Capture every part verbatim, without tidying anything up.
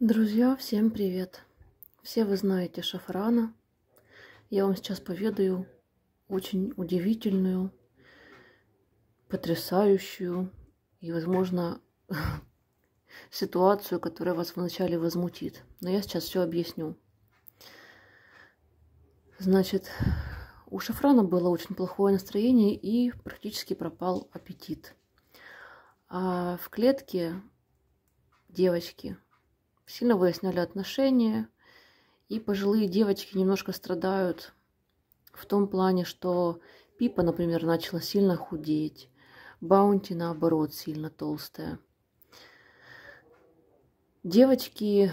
Друзья, всем привет! Все вы знаете шафрана. Я вам сейчас поведаю очень удивительную, потрясающую и, возможно, ситуацию, которая вас вначале возмутит. Но я сейчас все объясню. Значит, у шафрана было очень плохое настроение и практически пропал аппетит. А в клетке девочки сильно выясняли отношения, и пожилые девочки немножко страдают в том плане, что Пипа, например, начала сильно худеть, Баунти, наоборот, сильно толстая. Девочки,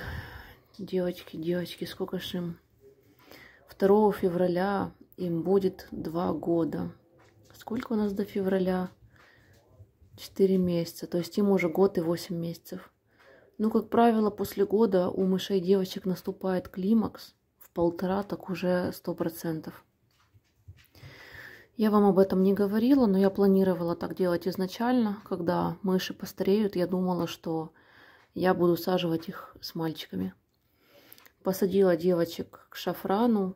девочки, девочки, сколько ж им? второго февраля им будет два года. Сколько у нас до февраля? четыре месяца, то есть им уже год и восемь месяцев. Ну, как правило, после года у мышей девочек наступает климакс в полтора, так уже сто процентов. Я вам об этом не говорила, но я планировала так делать изначально. Когда мыши постареют, я думала, что я буду саживать их с мальчиками. Посадила девочек к шафрану.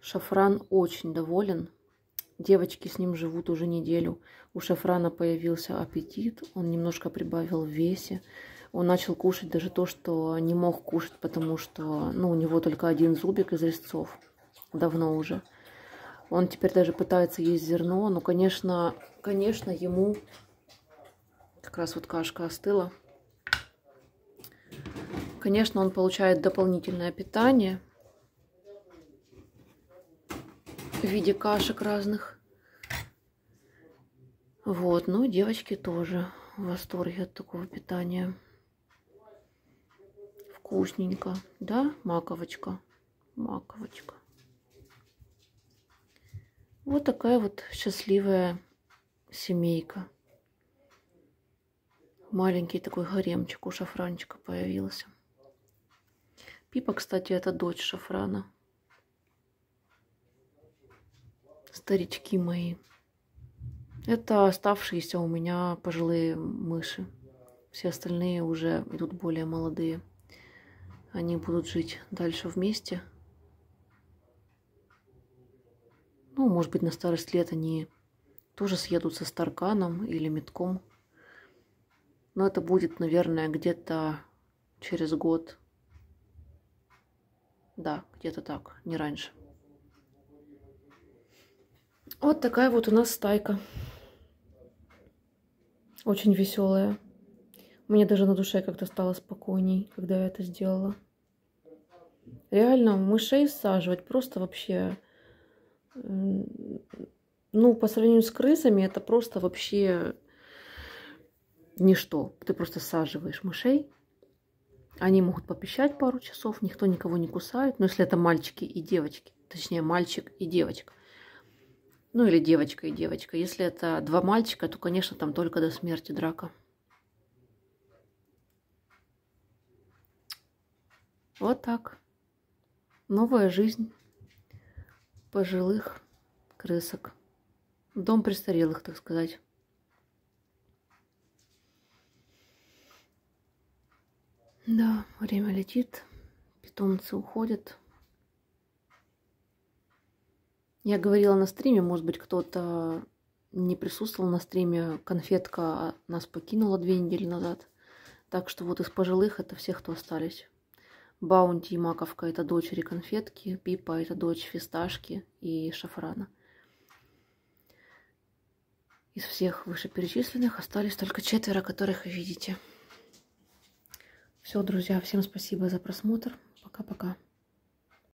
Шафран очень доволен. Девочки с ним живут уже неделю. У шафрана появился аппетит, он немножко прибавил в весе. Он начал кушать даже то, что не мог кушать, потому что, ну, у него только один зубик из резцов. Давно уже. Он теперь даже пытается есть зерно. Но, конечно, конечно, ему как раз вот кашка остыла. Конечно, он получает дополнительное питание в виде кашек разных. Вот, ну, девочки тоже в восторге от такого питания. Вкусненько, да, маковочка? Маковочка. Вот такая вот счастливая семейка. Маленький такой гаремчик у шафранчика появился. Пипа, кстати, это дочь шафрана. Старички мои. Это оставшиеся у меня пожилые мыши. Все остальные уже идут более молодые. Они будут жить дальше вместе. Ну, может быть, на старость лет они тоже съедутся с тарканом или метком. Но это будет, наверное, где-то через год. Да, где-то так, не раньше. Вот такая вот у нас стайка. Очень веселая. Мне даже на душе как-то стало спокойней, когда я это сделала. Реально, мышей саживать просто вообще... Ну, по сравнению с крысами, это просто вообще ничто. Ты просто саживаешь мышей. Они могут попищать пару часов, никто никого не кусает. Ну, если это мальчики и девочки. Точнее, мальчик и девочка. Ну, или девочка и девочка. Если это два мальчика, то, конечно, там только до смерти драка. Вот так. Новая жизнь пожилых крысок. Дом престарелых, так сказать. Да, время летит. Питомцы уходят. Я говорила на стриме, может быть, кто-то не присутствовал на стриме. Конфетка нас покинула две недели назад. Так что вот из пожилых это все, кто остались. Баунти и Маковка – это дочери Конфетки, Пипа – это дочь Фисташки и Шафрана. Из всех вышеперечисленных остались только четверо, которых вы видите. Все, друзья, всем спасибо за просмотр. Пока-пока.